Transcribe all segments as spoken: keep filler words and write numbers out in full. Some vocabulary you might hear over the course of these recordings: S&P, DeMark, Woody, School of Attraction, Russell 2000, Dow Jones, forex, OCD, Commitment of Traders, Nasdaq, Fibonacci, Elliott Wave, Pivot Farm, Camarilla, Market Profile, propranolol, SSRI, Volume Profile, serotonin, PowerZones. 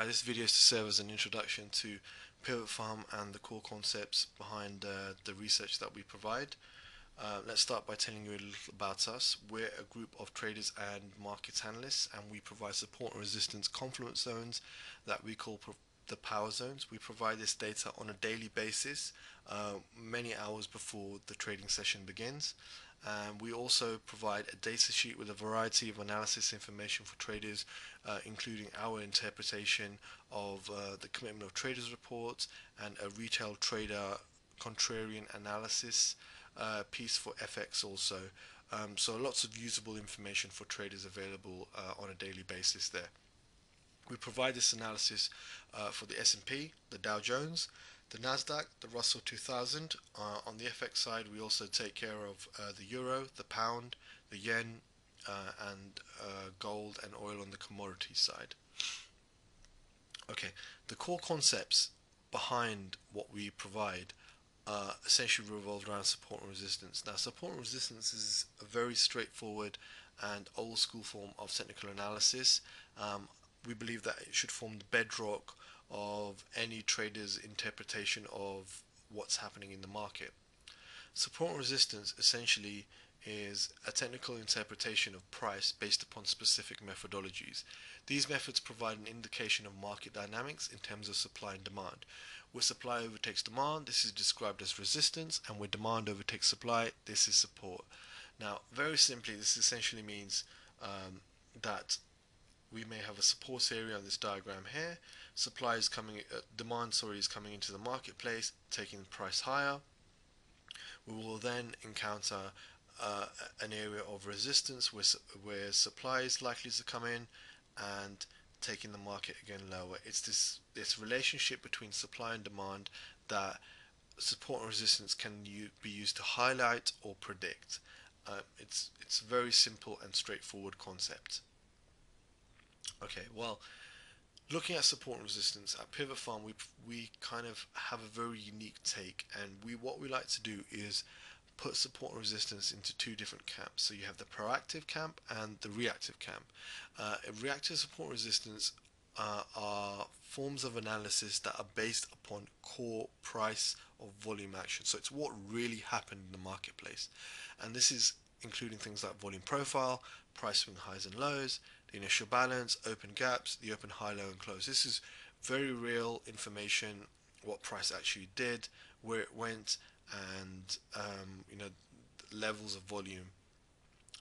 Hi, this video is to serve as an introduction to Pivot Farm and the core concepts behind uh, the research that we provide. Uh, let's start by telling you a little about us. We're a group of traders and market analysts, and we provide support and resistance confluence zones that we call the power zones. We provide this data on a daily basis, uh, many hours before the trading session begins. Um, we also provide a data sheet with a variety of analysis information for traders, uh, including our interpretation of uh, the Commitment of Traders reports and a retail trader contrarian analysis uh, piece for F X also. Um, so lots of usable information for traders available uh, on a daily basis there. We provide this analysis uh, for the S and P, the Dow Jones, the Nasdaq, the Russell two thousand. Uh, on the F X side, we also take care of uh, the euro, the pound, the yen, uh, and uh, gold and oil on the commodity side. Okay, the core concepts behind what we provide uh, essentially revolve around support and resistance. Now, support and resistance is a very straightforward and old-school form of technical analysis. Um, we believe that it should form the bedrock of any trader's interpretation of what's happening in the market. Support and resistance essentially is a technical interpretation of price based upon specific methodologies. These methods provide an indication of market dynamics in terms of supply and demand. Where supply overtakes demand, this is described as resistance, and where demand overtakes supply, this is support. Now, very simply, this essentially means um, that we may have a support area on this diagram here. Supply is coming, uh, demand, sorry, is coming into the marketplace, taking the price higher. We will then encounter uh, an area of resistance where, where supply is likely to come in and taking the market again lower. It's this this relationship between supply and demand that support and resistance can u- be used to highlight or predict. Uh, it's it's a very simple and straightforward concept. Okay, well, looking at support and resistance at Pivot Farm, we we kind of have a very unique take, and we what we like to do is put support and resistance into two different camps. So you have the proactive camp and the reactive camp. Uh, reactive support and resistance uh, are forms of analysis that are based upon core price or volume action. So it's what really happened in the marketplace, and this is including things like volume profile, price swing highs and lows, the initial balance, open gaps, the open high, low and close. This is very real information, what price actually did, where it went, and um, you know, the levels of volume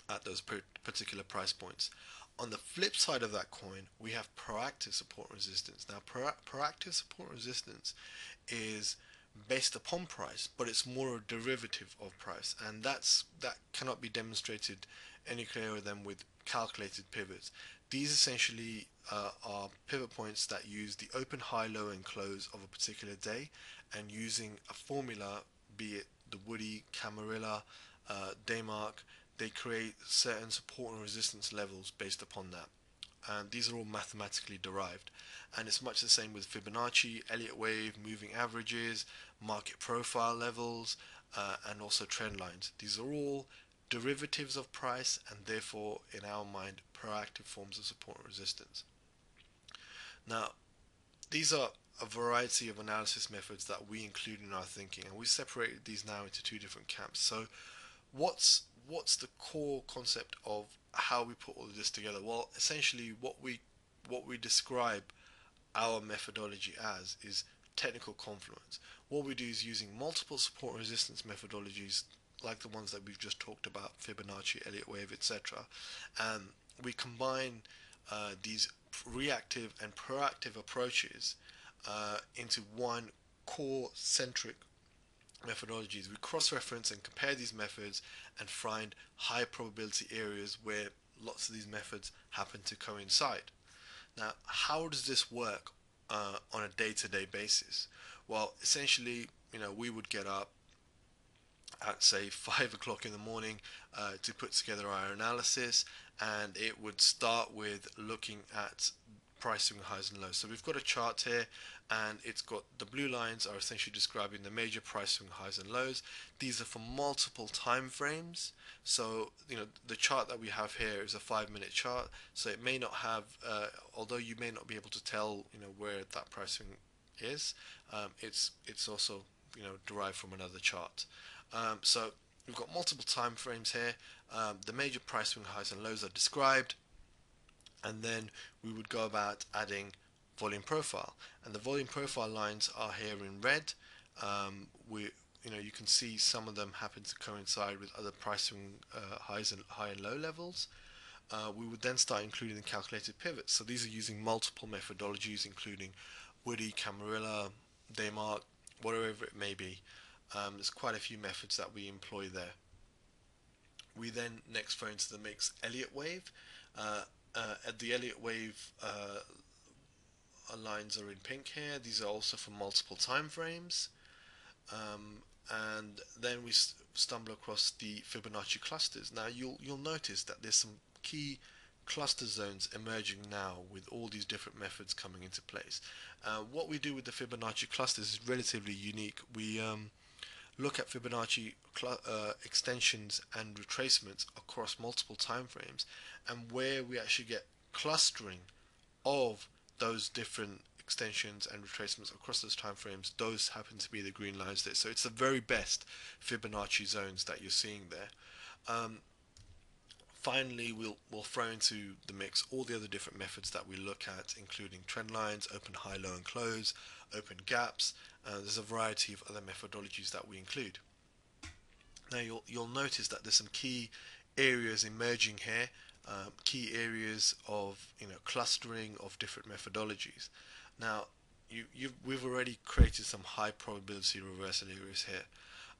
at those particular price points. On the flip side of that coin, we have proactive support and resistance. Now, pro proactive support and resistance is based upon price, but it's more a derivative of price, and that's that cannot be demonstrated any clearer than with calculated pivots. These essentially uh, are pivot points that use the open, high, low and close of a particular day, and using a formula, be it the Woody, Camarilla, uh, DeMark, they create certain support and resistance levels based upon that. And these are all mathematically derived, and it's much the same with Fibonacci, Elliott Wave, moving averages, market profile levels, uh, and also trend lines. These are all derivatives of price, and therefore in our mind proactive forms of support and resistance. Now, these are a variety of analysis methods that we include in our thinking, and we separated these now into two different camps. So what's what's the core concept of how we put all of this together? Well, essentially what we what we describe our methodology as is technical confluence. What we do is using multiple support and resistance methodologies like the ones that we've just talked about, Fibonacci, Elliott Wave, et cetera. Um, we combine uh, these reactive and proactive approaches uh, into one core centric methodologies. We cross-reference and compare these methods and find high probability areas where lots of these methods happen to coincide. Now, how does this work uh, on a day-to-day basis? Well, essentially, you know, we would get up at say five o'clock in the morning uh, to put together our analysis, and it would start with looking at pricing highs and lows. So we've got a chart here, and it's got the blue lines are essentially describing the major pricing highs and lows. These are for multiple time frames. So you know the chart that we have here is a five minute chart. So it may not have, uh, although you may not be able to tell you know where that pricing is. Um, it's it's also you know derived from another chart. Um, so we've got multiple time frames here. Um, the major pricing highs and lows are described, and then we would go about adding volume profile, and the volume profile lines are here in red. Um, we you know you can see some of them happen to coincide with other pricing uh, highs and high and low levels. Uh, we would then start including the calculated pivots. So these are using multiple methodologies, including Woody, Camarilla, DeMark, whatever it may be. Um, there's quite a few methods that we employ there. We then next throw into the mix Elliott Wave. Uh, uh, at the Elliott Wave uh, lines are in pink here. These are also for multiple time frames. Um, and then we st stumble across the Fibonacci clusters. Now you'll you'll notice that there's some key cluster zones emerging now with all these different methods coming into place. Uh, what we do with the Fibonacci clusters is relatively unique. We um, look at Fibonacci uh, extensions and retracements across multiple time frames, and where we actually get clustering of those different extensions and retracements across those time frames, those happen to be the green lines there. So it's the very best Fibonacci zones that you're seeing there. Um, Finally, we'll, we'll throw into the mix all the other different methods that we look at, including trend lines, open, high, low and close, open gaps. Uh, there's a variety of other methodologies that we include. Now you'll, you'll notice that there's some key areas emerging here, um, key areas of you know clustering of different methodologies. Now you, you've, we've already created some high probability reversal areas here.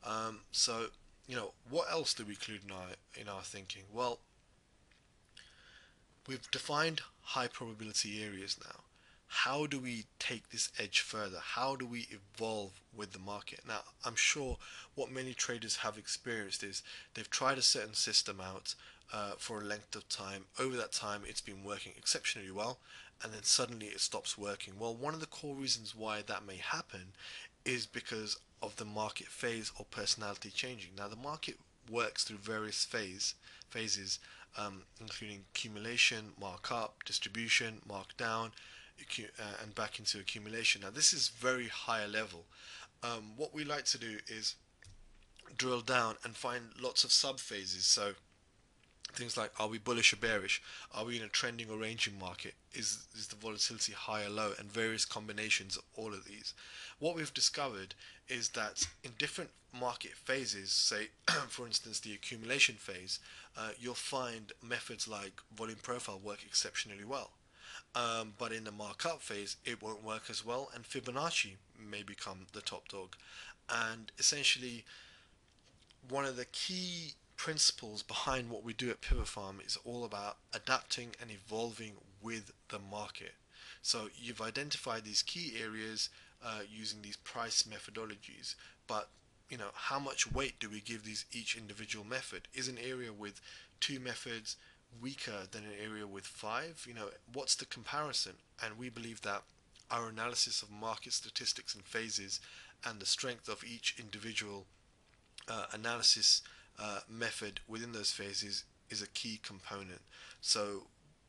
Um, so you know what else do we include in our in our thinking? Well, we've defined high probability areas now. How do we take this edge further? How do we evolve with the market? Now, I'm sure what many traders have experienced is they've tried a certain system out uh, for a length of time. Over that time, it's been working exceptionally well, and then suddenly it stops working. Well, one of the core reasons why that may happen is because of the market phase or personality changing. Now, the market works through various phase phases. Um, including accumulation, markup, distribution, markdown, uh, and back into accumulation. Now this is very high level. Um, what we like to do is drill down and find lots of sub phases. So things like, are we bullish or bearish? Are we in a trending or ranging market? Is, is the volatility high or low? And various combinations of all of these. What we've discovered is that in different market phases, say for instance the accumulation phase, uh, you'll find methods like volume profile work exceptionally well. Um, but in the markup phase it won't work as well, and Fibonacci may become the top dog. And essentially one of the key principles behind what we do at Pivot Farm is all about adapting and evolving with the market. So you've identified these key areas uh, using these price methodologies, but you know how much weight do we give these each individual method? Is an area with two methods weaker than an area with five? You know what's the comparison? And we believe that our analysis of market statistics and phases and the strength of each individual uh, analysis Uh, method within those phases is a key component. So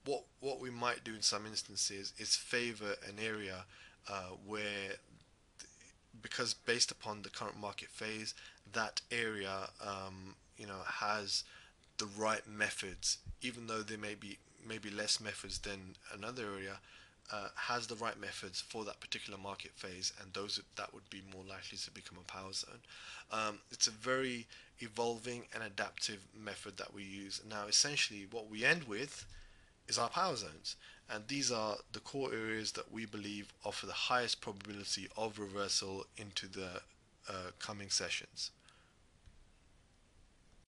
what what we might do in some instances is favor an area uh, where, because based upon the current market phase, that area um, you know has the right methods, even though there may be maybe less methods than another area, uh, has the right methods for that particular market phase, and those that would be more likely to become a power zone. Um, it's a very evolving and adaptive method that we use. Now essentially what we end with is our power zones, and these are the core areas that we believe offer the highest probability of reversal into the uh, coming sessions.